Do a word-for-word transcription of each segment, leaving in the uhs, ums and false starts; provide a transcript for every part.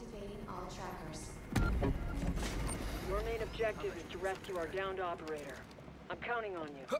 Activating all trackers. Your main objective is to rescue our downed operator. I'm counting on you. Huh.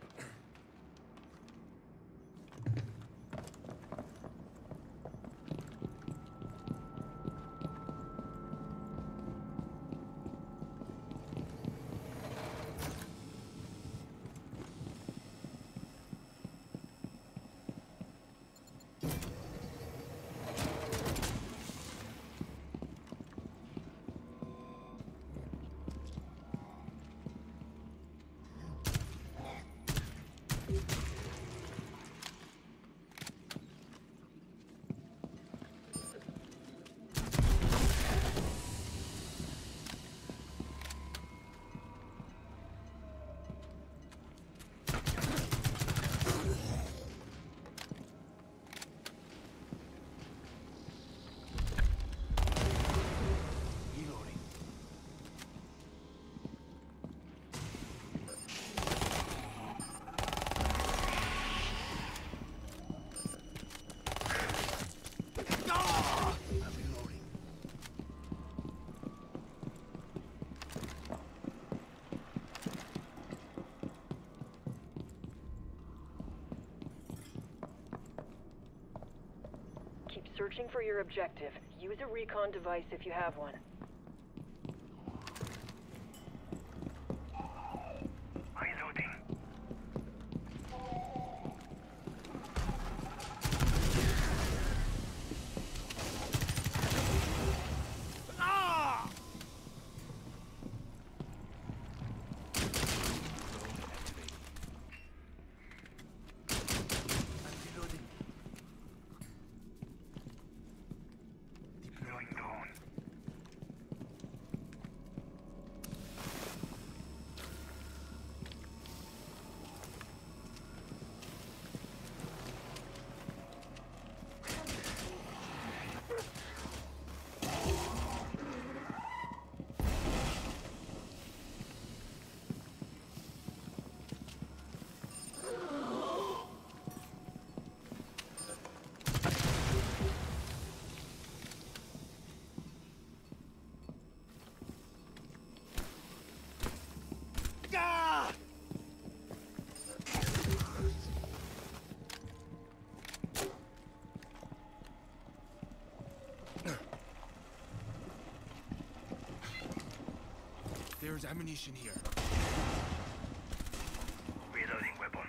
Searching for your objective. Use a recon device if you have one. There's ammunition here. Reloading weapon.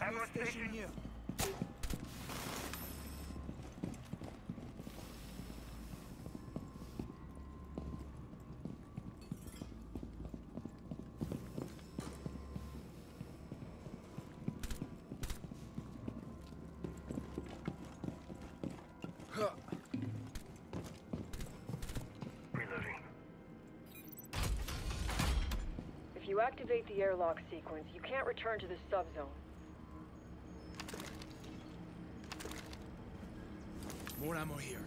Ammo station here. You activate the airlock sequence, you can't return to the subzone. More ammo here.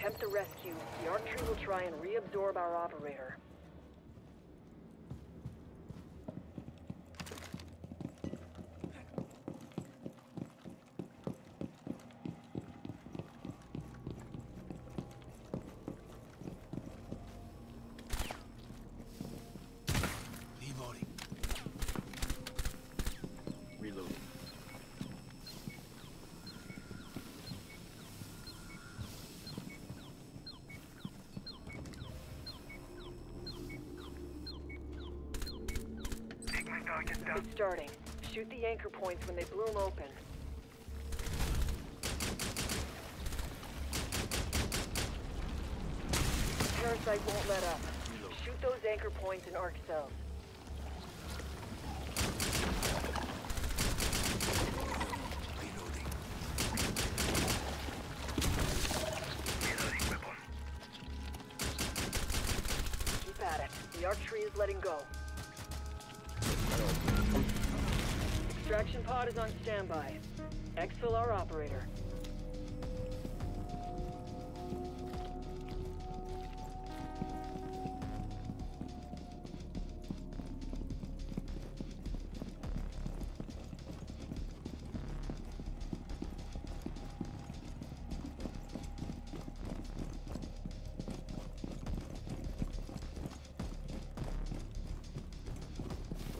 Attempt the rescue, the Archie will try and reabsorb our operator. Good starting. Shoot the anchor points when they bloom open. Parasite won't let up. Shoot those anchor points in arc cells. Keep at it. The arc tree is letting go. Extraction pod is on standby. Exfil our operator.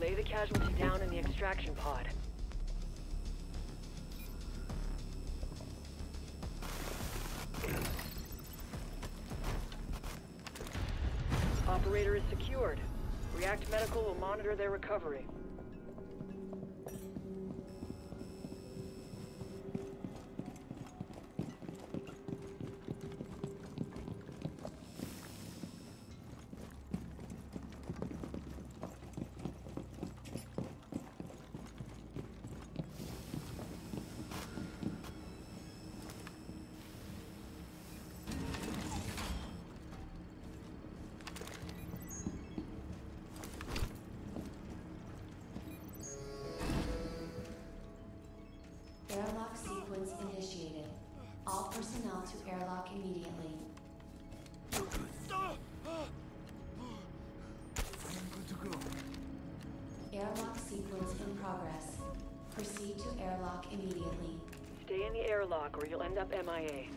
Lay the casualty down in the extraction pod. Operator is secured. React Medical will monitor their recovery. Airlock sequence initiated. All personnel to airlock immediately. I'm good to go. Airlock sequence in progress. Proceed to airlock immediately. Stay in the airlock or you'll end up M I A.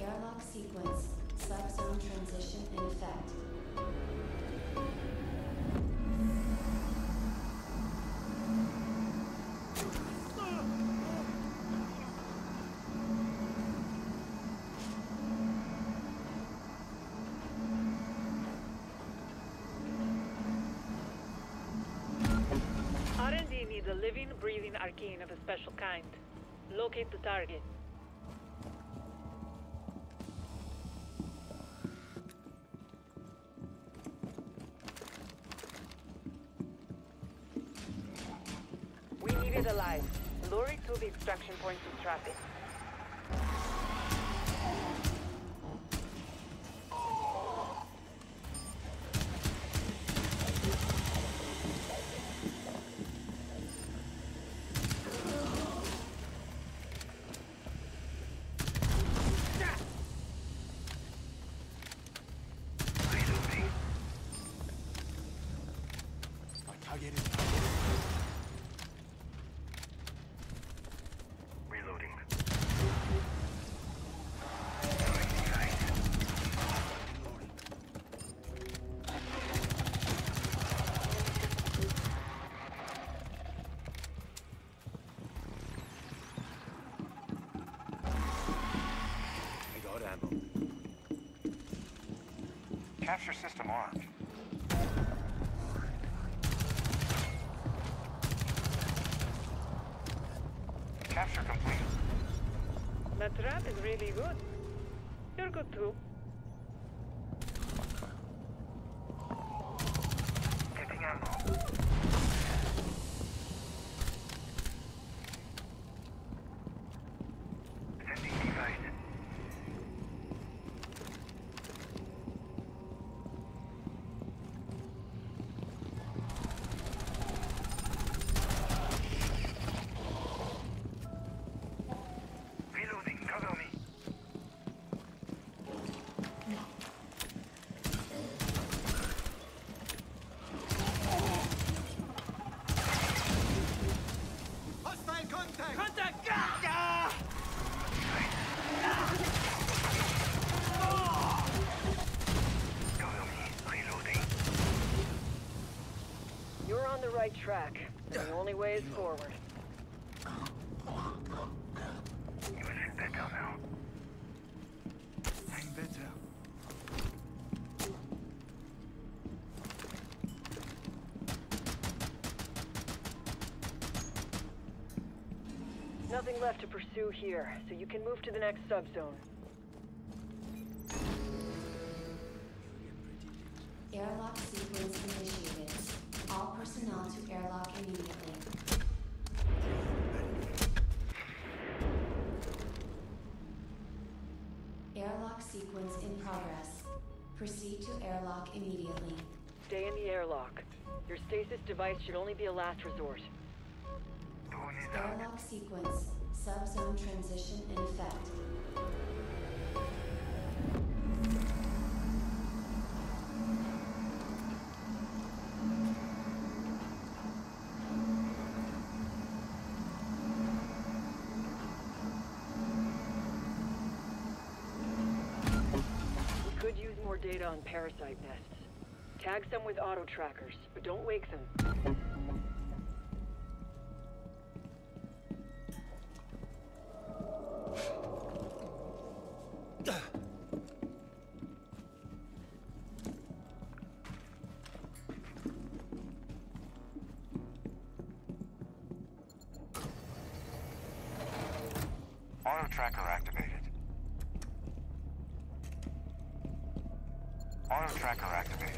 Airlock sequence. Subzone transition in effect. The living, breathing Archæan of a special kind. Locate the target. We need it alive. Lure it to the extraction points of traffic. Reloading. I got ammo. Capture system armed. Capture complete. That trap is really good. You're good too. Getting ammo. Sending device. Right track. The only way is forward. You will hit better now. I'm better. nothing left to pursue here, so you can move to the next subzone. Airlock sequence initiated. All personnel to airlock immediately. Airlock sequence in progress. Proceed to airlock immediately. Stay in the airlock. Your stasis device should only be a last resort. Airlock sequence. Subzone transition in effect. Data on parasite nests. Tag some with auto trackers, but don't wake them. Auto tracker activated. Auto tracker activated.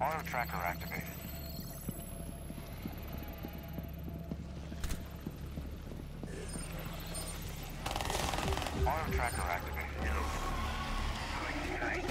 Reloading. Auto tracker activated. Auto tracker activated. Coming tonight.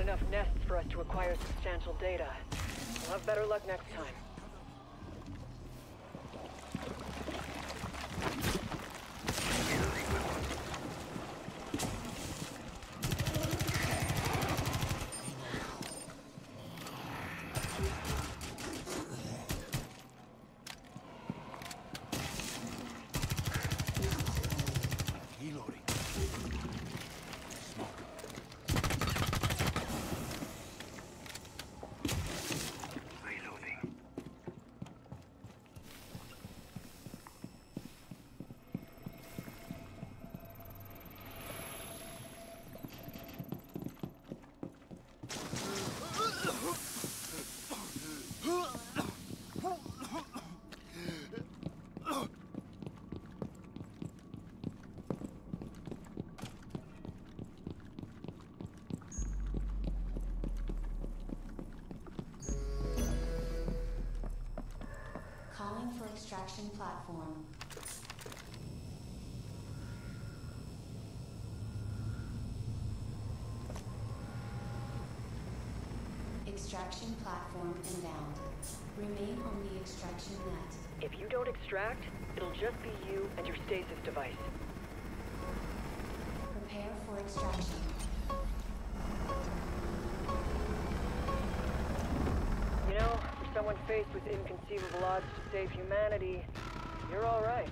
Enough nests for us to acquire substantial data. We'll have better luck next time. For extraction platform. Extraction platform inbound. Remain on the extraction net. If you don't extract, it'll just be you and your stasis device. Prepare for extraction. You know, for someone faced with inconceivable odds to save humanity, you're all right.